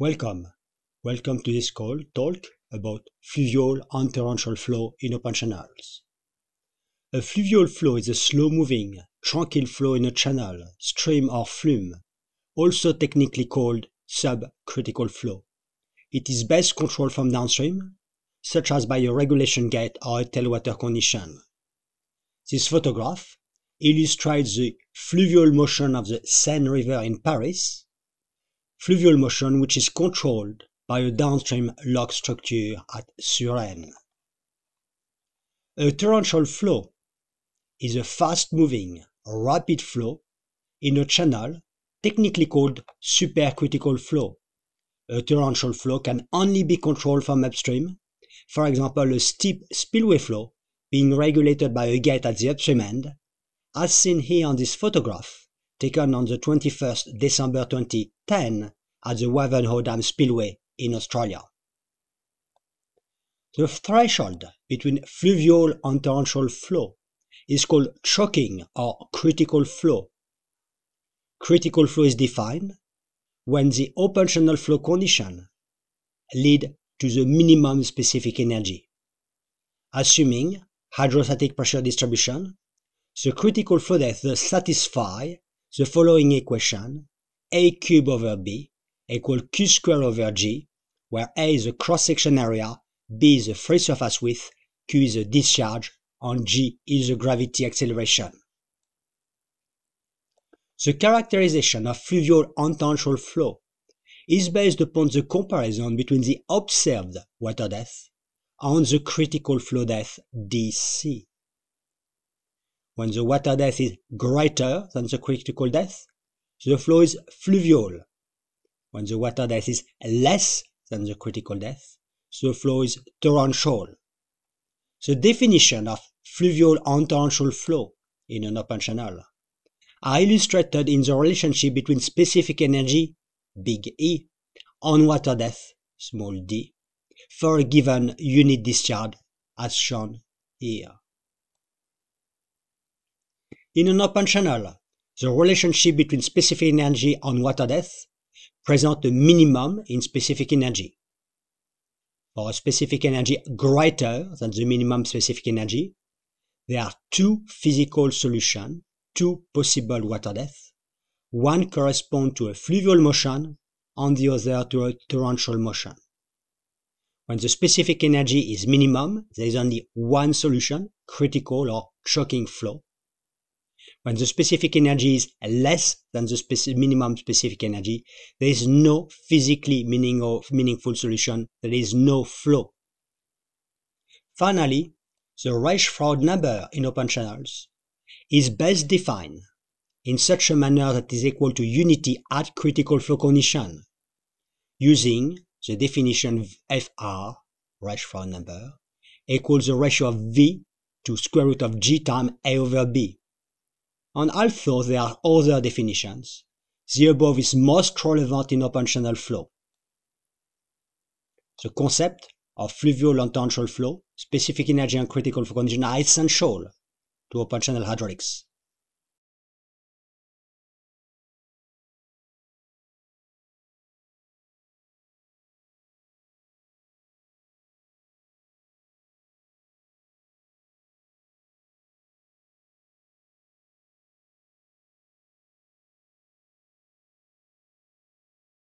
Welcome to this talk about fluvial and torrential flow in open channels. A fluvial flow is a slow-moving, tranquil flow in a channel, stream or flume, also technically called subcritical flow. It is best controlled from downstream, such as by a regulation gate or a tailwater condition. This photograph illustrates the fluvial motion of the Seine River in Paris, fluvial motion which is controlled by a downstream lock structure at Surenne. A torrential flow is a fast-moving, rapid flow in a channel technically called supercritical flow. A torrential flow can only be controlled from upstream, for example a steep spillway flow being regulated by a gate at the upstream end, as seen here on this photograph, taken on the 21st December 2010 at the Wavenhoe Dam spillway in Australia. The threshold between fluvial and torrential flow is called choking or critical flow. Critical flow is defined when the open channel flow condition lead to the minimum specific energy. Assuming hydrostatic pressure distribution, the critical flow depth thus satisfy the following equation: A³ over B equal Q² over G, where A is the cross-section area, B is the free surface width, Q is the discharge, and G is the gravity acceleration. The characterization of fluvial and torrential flow is based upon the comparison between the observed water depth and the critical flow depth DC. When the water depth is greater than the critical depth, the flow is fluvial. When the water depth is less than the critical depth, the flow is torrential. The definition of fluvial and torrential flow in an open channel are illustrated in the relationship between specific energy, big E, and water depth, small d, for a given unit discharge, as shown here. In an open channel, the relationship between specific energy and water depth present a minimum in specific energy. For a specific energy greater than the minimum specific energy, there are two physical solutions, two possible water depths. One corresponds to a fluvial motion and the other to a torrential motion. When the specific energy is minimum, there is only one solution, critical or choking flow. When the specific energy is less than the minimum specific energy, there is no physically meaningful solution, there is no flow. Finally, the Froude number in open channels is best defined in such a manner that is equal to unity at critical flow condition, using the definition FR, Froude number, equals the ratio of V to √G times A over B. And although there are other definitions, the above is most relevant in open channel flow. The concept of fluvial and torrential flow, specific energy and critical flow conditions are essential to open channel hydraulics.